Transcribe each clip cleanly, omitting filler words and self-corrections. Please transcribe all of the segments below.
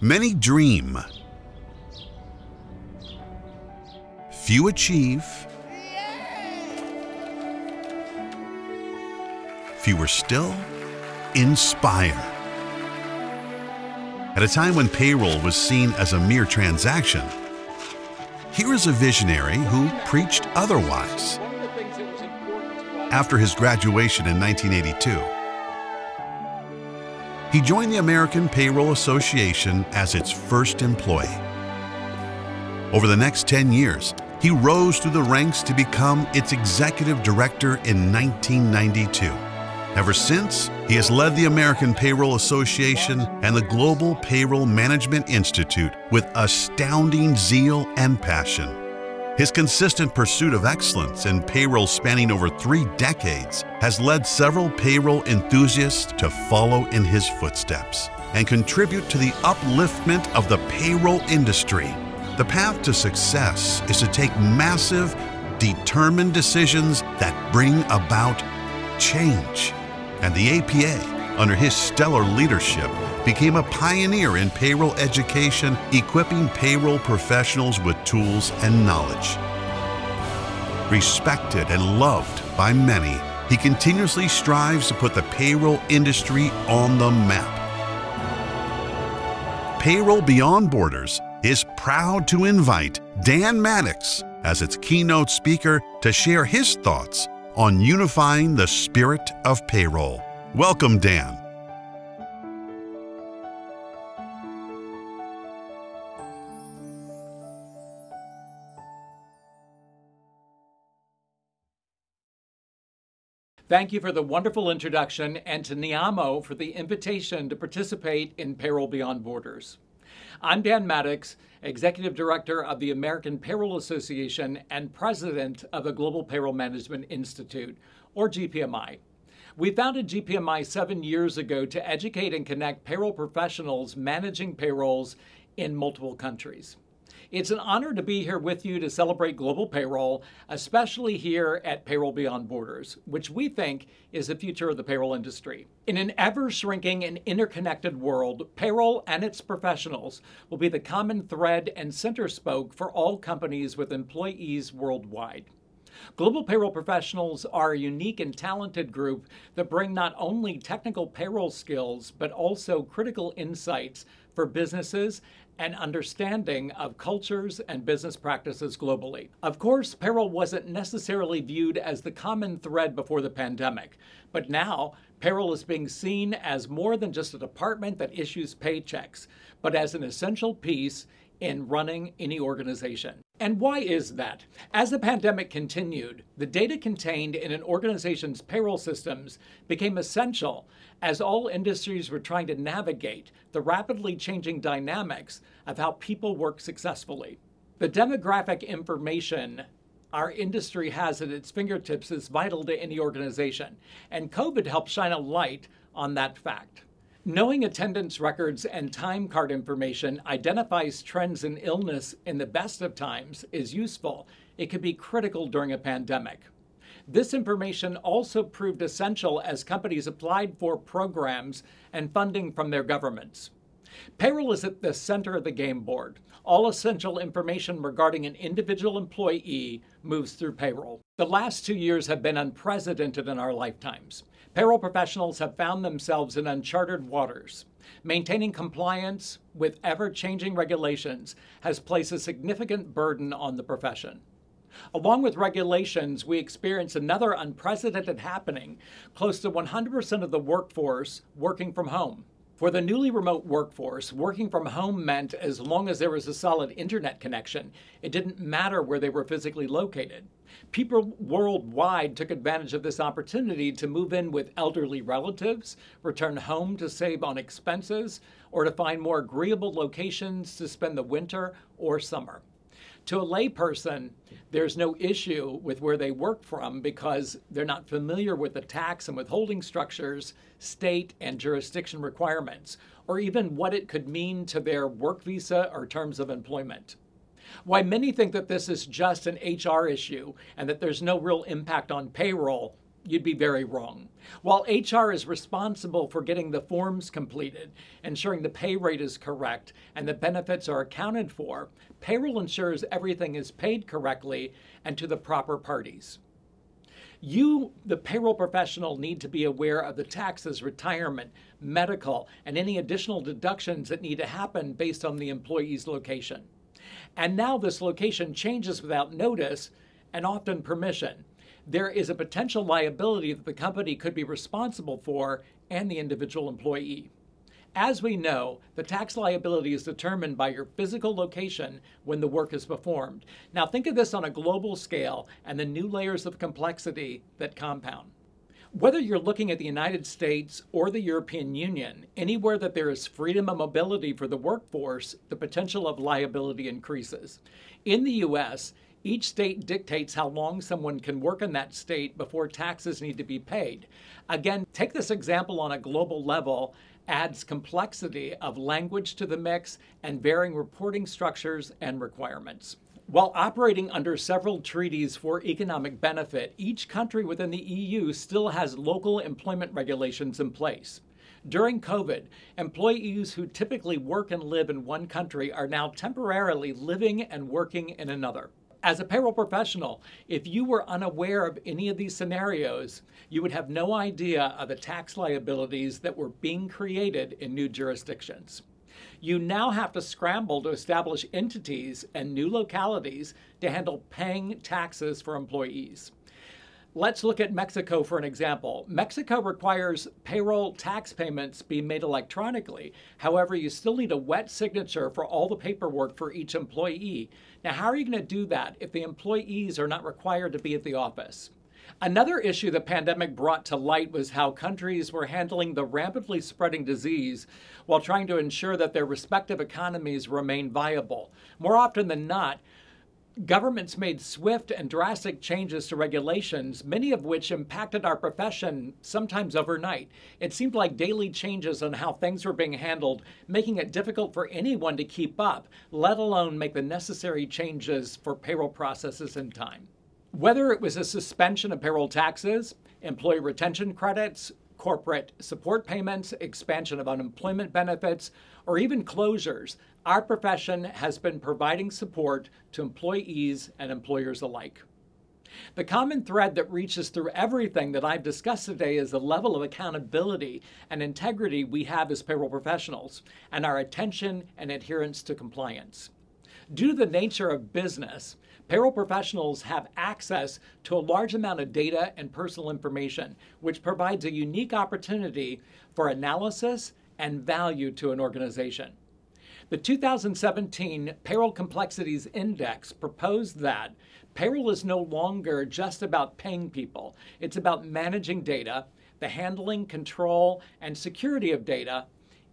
Many dream, few achieve, fewer still inspire. At a time when payroll was seen as a mere transaction, here is a visionary who preached otherwise. After his graduation in 1982, he joined the American Payroll Association as its first employee. Over the next 10 years, he rose through the ranks to become its executive director in 1992. Ever since, he has led the American Payroll Association and the Global Payroll Management Institute with astounding zeal and passion. His consistent pursuit of excellence in payroll spanning over 3 decades has led several payroll enthusiasts to follow in his footsteps and contribute to the upliftment of the payroll industry. The path to success is to take massive, determined decisions that bring about change. And the APA, under his stellar leadership, became a pioneer in payroll education, equipping payroll professionals with tools and knowledge. Respected and loved by many, he continuously strives to put the payroll industry on the map. Payroll Beyond Borders is proud to invite Dan Maddox as its keynote speaker to share his thoughts on unifying the spirit of payroll. Welcome, Dan. Thank you for the wonderful introduction, and to Neeyamo for the invitation to participate in Payroll Beyond Borders. I'm Dan Maddox, Executive Director of the American Payroll Association and President of the Global Payroll Management Institute, or GPMI. We founded GPMI 7 years ago to educate and connect payroll professionals managing payrolls in multiple countries. It's an honor to be here with you to celebrate global payroll, especially here at Payroll Beyond Borders, which we think is the future of the payroll industry. In an ever-shrinking and interconnected world, payroll and its professionals will be the common thread and center spoke for all companies with employees worldwide. Global payroll professionals are a unique and talented group that bring not only technical payroll skills, but also critical insights for businesses and understanding of cultures and business practices globally. Of course, payroll wasn't necessarily viewed as the common thread before the pandemic, but now payroll is being seen as more than just a department that issues paychecks, but as an essential piece in running any organization. And why is that? As the pandemic continued, the data contained in an organization's payroll systems became essential as all industries were trying to navigate the rapidly changing dynamics of how people work successfully. The demographic information our industry has at its fingertips is vital to any organization, and COVID helped shine a light on that fact. Knowing attendance records and time card information identifies trends in illness in the best of times is useful. It could be critical during a pandemic. This information also proved essential as companies applied for programs and funding from their governments. Payroll is at the center of the game board. All essential information regarding an individual employee moves through payroll. The last 2 years have been unprecedented in our lifetimes. Payroll professionals have found themselves in uncharted waters. Maintaining compliance with ever-changing regulations has placed a significant burden on the profession. Along with regulations, we experience another unprecedented happening, close to 100% of the workforce working from home. For the newly remote workforce, working from home meant as long as there was a solid internet connection, it didn't matter where they were physically located. People worldwide took advantage of this opportunity to move in with elderly relatives, return home to save on expenses, or to find more agreeable locations to spend the winter or summer. To a layperson, there's no issue with where they work from because they're not familiar with the tax and withholding structures, state and jurisdiction requirements, or even what it could mean to their work visa or terms of employment. Why many think that this is just an HR issue and that there's no real impact on payroll, you'd be very wrong. While HR is responsible for getting the forms completed, ensuring the pay rate is correct, and the benefits are accounted for, payroll ensures everything is paid correctly and to the proper parties. You, the payroll professional, need to be aware of the taxes, retirement, medical, and any additional deductions that need to happen based on the employee's location. And now this location changes without notice and often permission. There is a potential liability that the company could be responsible for and the individual employee. As we know, the tax liability is determined by your physical location when the work is performed. Now think of this on a global scale and the new layers of complexity that compound. Whether you're looking at the United States or the European Union, anywhere that there is freedom of mobility for the workforce, the potential of liability increases. In the U.S., each state dictates how long someone can work in that state before taxes need to be paid. Again, take this example on a global level, adds complexity of language to the mix and varying reporting structures and requirements. While operating under several treaties for economic benefit, each country within the EU still has local employment regulations in place. During COVID, employees who typically work and live in one country are now temporarily living and working in another. As a payroll professional, if you were unaware of any of these scenarios, you would have no idea of the tax liabilities that were being created in new jurisdictions. You now have to scramble to establish entities and new localities to handle paying taxes for employees. Let's look at Mexico for an example. Mexico requires payroll tax payments be made electronically. However, you still need a wet signature for all the paperwork for each employee. Now, how are you going to do that if the employees are not required to be at the office? Another issue the pandemic brought to light was how countries were handling the rapidly spreading disease while trying to ensure that their respective economies remain viable. More often than not, governments made swift and drastic changes to regulations, many of which impacted our profession, sometimes overnight. It seemed like daily changes on how things were being handled, making it difficult for anyone to keep up, let alone make the necessary changes for payroll processes in time. Whether it was a suspension of payroll taxes, employee retention credits, corporate support payments, expansion of unemployment benefits, or even closures, our profession has been providing support to employees and employers alike. The common thread that reaches through everything that I've discussed today is the level of accountability and integrity we have as payroll professionals, and our attention and adherence to compliance. Due to the nature of business, payroll professionals have access to a large amount of data and personal information, which provides a unique opportunity for analysis and value to an organization. The 2017 Payroll Complexities Index proposed that payroll is no longer just about paying people. It's about managing data, the handling, control, and security of data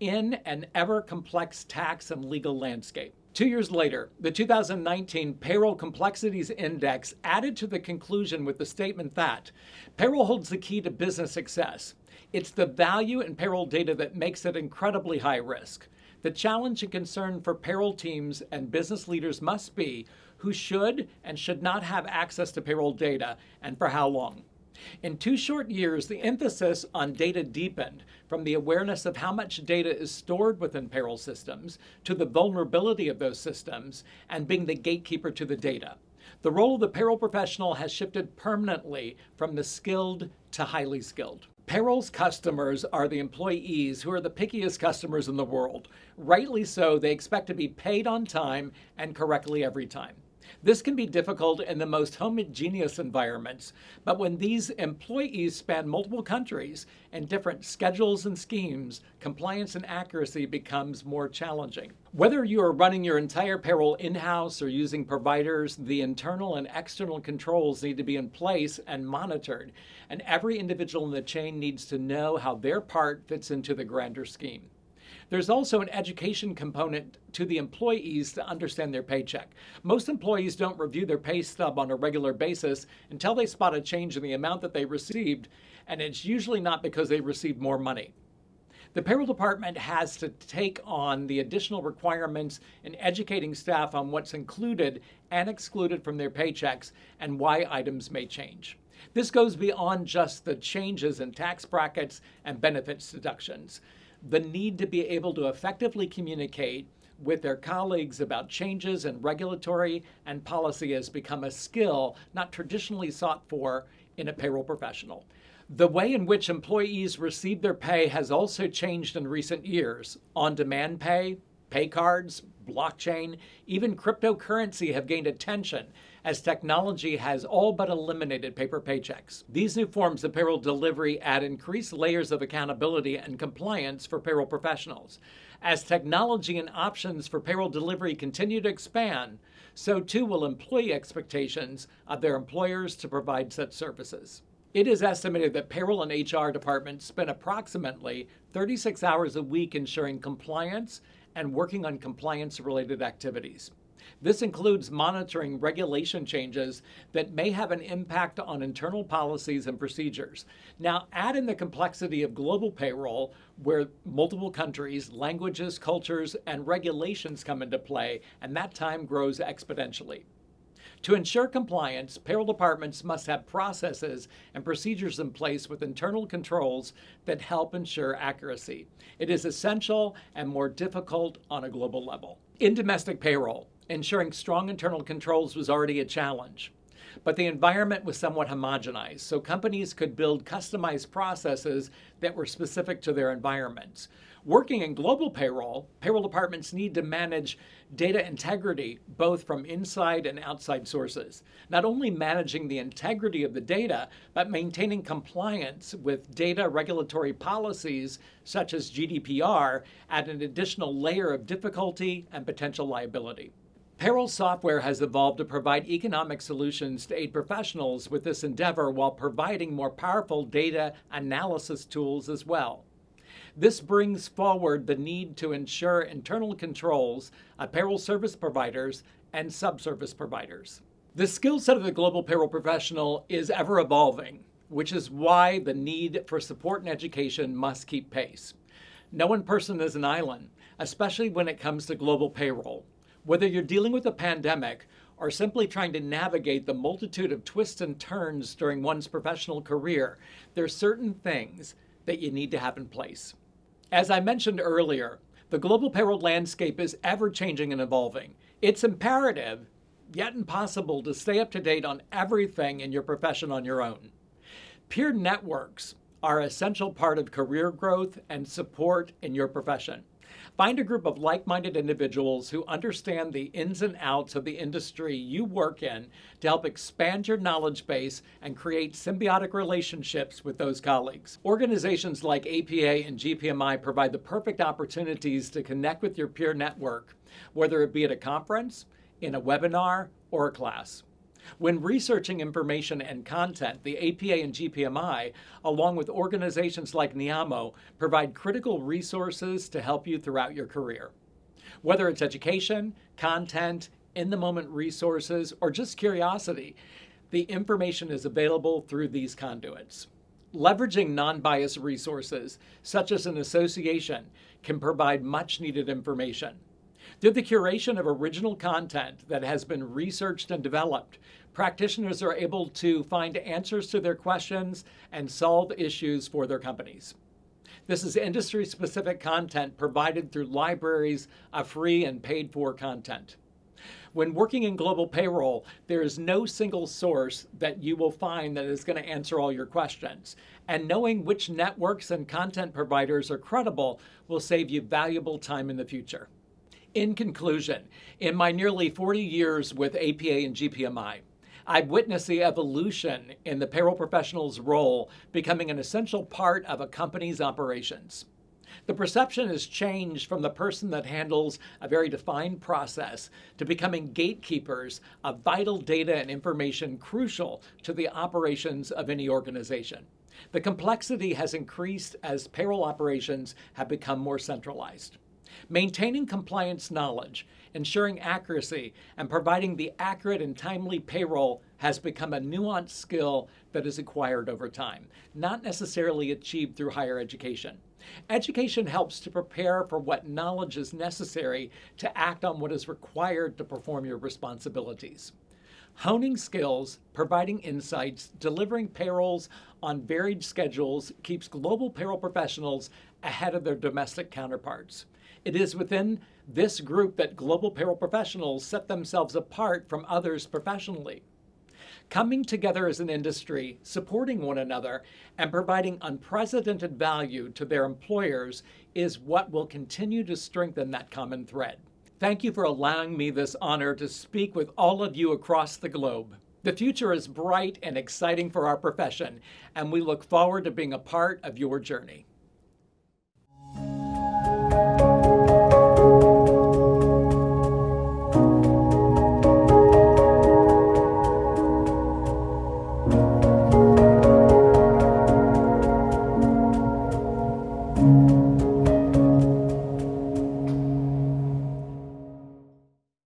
in an ever-complex tax and legal landscape. 2 years later, the 2019 Payroll Complexities Index added to the conclusion with the statement that payroll holds the key to business success. It's the value in payroll data that makes it incredibly high risk. The challenge and concern for payroll teams and business leaders must be who should and should not have access to payroll data and for how long. In 2 short years, the emphasis on data deepened from the awareness of how much data is stored within payroll systems to the vulnerability of those systems and being the gatekeeper to the data. The role of the payroll professional has shifted permanently from the skilled to highly skilled. Payroll's customers are the employees who are the pickiest customers in the world. Rightly so, they expect to be paid on time and correctly every time. This can be difficult in the most homogeneous environments, but when these employees span multiple countries and different schedules and schemes, compliance and accuracy becomes more challenging. Whether you are running your entire payroll in-house or using providers, the internal and external controls need to be in place and monitored, and every individual in the chain needs to know how their part fits into the grander scheme. There's also an education component to the employees to understand their paycheck. Most employees don't review their pay stub on a regular basis until they spot a change in the amount that they received, and it's usually not because they received more money. The payroll department has to take on the additional requirements in educating staff on what's included and excluded from their paychecks and why items may change. This goes beyond just the changes in tax brackets and benefits deductions. The need to be able to effectively communicate with their colleagues about changes in regulatory and policy has become a skill not traditionally sought for in a payroll professional. The way in which employees receive their pay has also changed in recent years. On-demand pay, pay cards, blockchain, even cryptocurrency have gained attention as technology has all but eliminated paper paychecks. These new forms of payroll delivery add increased layers of accountability and compliance for payroll professionals. As technology and options for payroll delivery continue to expand, so too will employee expectations of their employers to provide such services. It is estimated that payroll and HR departments spend approximately 36 hours a week ensuring compliance and working on compliance-related activities. This includes monitoring regulation changes that may have an impact on internal policies and procedures. Now, add in the complexity of global payroll, where multiple countries, languages, cultures, and regulations come into play, and that time grows exponentially. To ensure compliance, payroll departments must have processes and procedures in place with internal controls that help ensure accuracy. It is essential and more difficult on a global level. In domestic payroll, ensuring strong internal controls was already a challenge, but the environment was somewhat homogenized, so companies could build customized processes that were specific to their environments. Working in global payroll, payroll departments need to manage data integrity both from inside and outside sources. Not only managing the integrity of the data, but maintaining compliance with data regulatory policies such as GDPR add an additional layer of difficulty and potential liability. Payroll software has evolved to provide economic solutions to aid professionals with this endeavor while providing more powerful data analysis tools as well. This brings forward the need to ensure internal controls of payroll service providers and sub-service providers. The skill set of the global payroll professional is ever evolving, which is why the need for support and education must keep pace. No one person is an island, especially when it comes to global payroll. Whether you're dealing with a pandemic or simply trying to navigate the multitude of twists and turns during one's professional career, there are certain things that you need to have in place. As I mentioned earlier, the global payroll landscape is ever-changing and evolving. It's imperative, yet impossible, to stay up to date on everything in your profession on your own. Peer networks are an essential part of career growth and support in your profession. Find a group of like-minded individuals who understand the ins and outs of the industry you work in to help expand your knowledge base and create symbiotic relationships with those colleagues. Organizations like APA and GPMI provide the perfect opportunities to connect with your peer network, whether it be at a conference, in a webinar, or a class. When researching information and content, the APA and GPMI, along with organizations like Neeyamo, provide critical resources to help you throughout your career. Whether it's education, content, in-the-moment resources, or just curiosity, the information is available through these conduits. Leveraging non-biased resources, such as an association, can provide much-needed information. Through the curation of original content that has been researched and developed, practitioners are able to find answers to their questions and solve issues for their companies. This is industry-specific content provided through libraries of free and paid-for content. When working in global payroll, there is no single source that you will find that is going to answer all your questions. And knowing which networks and content providers are credible will save you valuable time in the future. In conclusion, in my nearly 40 years with APA and GPMI, I've witnessed the evolution in the payroll professional's role becoming an essential part of a company's operations. The perception has changed from the person that handles a very defined process to becoming gatekeepers of vital data and information crucial to the operations of any organization. The complexity has increased as payroll operations have become more centralized. Maintaining compliance knowledge, ensuring accuracy, and providing the accurate and timely payroll has become a nuanced skill that is acquired over time, not necessarily achieved through higher education. Education helps to prepare for what knowledge is necessary to act on what is required to perform your responsibilities. Honing skills, providing insights, delivering payrolls on varied schedules keeps global payroll professionals ahead of their domestic counterparts. It is within this group that global payroll professionals set themselves apart from others professionally. Coming together as an industry, supporting one another, and providing unprecedented value to their employers is what will continue to strengthen that common thread. Thank you for allowing me this honor to speak with all of you across the globe. The future is bright and exciting for our profession, and we look forward to being a part of your journey.